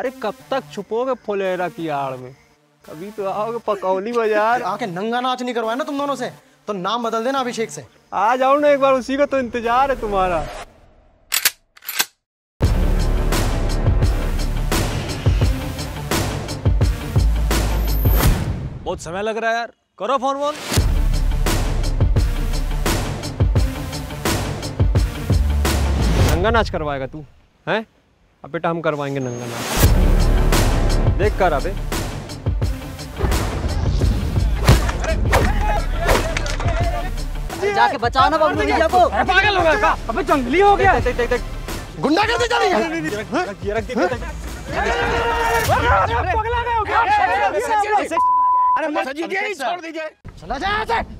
अरे कब तक छुपोगे फुलेरा की आड़ में, कभी तो आओगे पकौली बाजार। आके नंगा नाच नहीं करवाया ना तुम दोनों से, तो नाम बदल देना अभिषेक से। आ जाओ ना एक बार, उसी का तो इंतजार है तुम्हारा। बहुत समय लग रहा है यार, करो फोन वोन। नंगा नाच करवाएगा तू हैं? अब बेटा हम करवाएंगे नंगा नाच, देख कर। अबे जाके बचाओ ना बाबू भैया को, पागल हो गया। अबे जंगली हो गया, गुंडा कर दे जा रही है। अरे मत छोड़ दीजिए, चला जा।